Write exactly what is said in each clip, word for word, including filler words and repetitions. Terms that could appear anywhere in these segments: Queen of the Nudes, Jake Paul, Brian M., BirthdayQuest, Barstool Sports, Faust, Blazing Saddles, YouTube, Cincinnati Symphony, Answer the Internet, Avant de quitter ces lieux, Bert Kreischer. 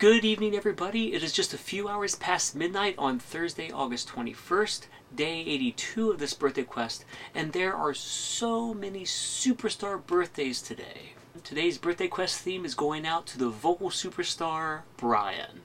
Good evening, everybody. It is just a few hours past midnight on Thursday, August twenty-first, day eighty-two of this birthday quest, and there are so many superstar birthdays today. Today's birthday quest theme is going out to the vocal superstar, Brian.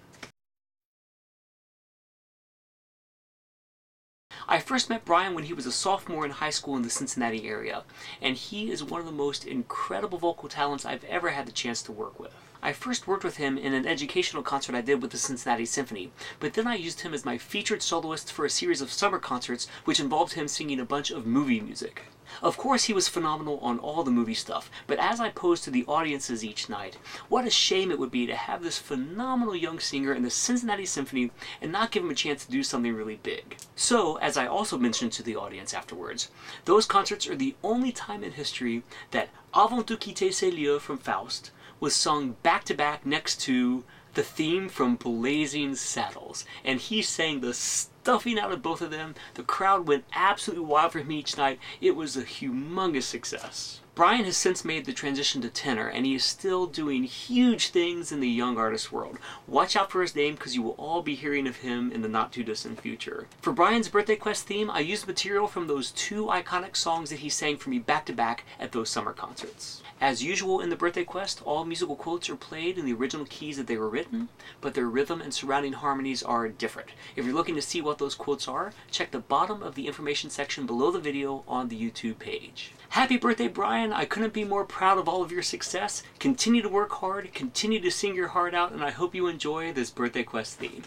I first met Brian when he was a sophomore in high school in the Cincinnati area, and he is one of the most incredible vocal talents I've ever had the chance to work with. I first worked with him in an educational concert I did with the Cincinnati Symphony, but then I used him as my featured soloist for a series of summer concerts which involved him singing a bunch of movie music. Of course he was phenomenal on all the movie stuff, but as I posed to the audiences each night, what a shame it would be to have this phenomenal young singer in the Cincinnati Symphony and not give him a chance to do something really big. So, as I also mentioned to the audience afterwards, those concerts are the only time in history that Avant de quitter ces lieux from Faust was sung back-to-back next to the theme from Blazing Saddles, and he sang the stuffing out of both of them. The crowd went absolutely wild for him each night. It was a humongous success. Brian has since made the transition to tenor, and he is still doing huge things in the young artist world. Watch out for his name, because you will all be hearing of him in the not-too-distant future. For Brian's birthday quest theme, I used material from those two iconic songs that he sang for me back-to-back at those summer concerts. As usual in the birthday quest, all musical quotes are played in the original keys that they were written, but their rhythm and surrounding harmonies are different. If you're looking to see what those quotes are, check the bottom of the information section below the video on the YouTube page. Happy birthday, Brian! I couldn't be more proud of all of your success. Continue to work hard, continue to sing your heart out, and I hope you enjoy this birthday quest theme.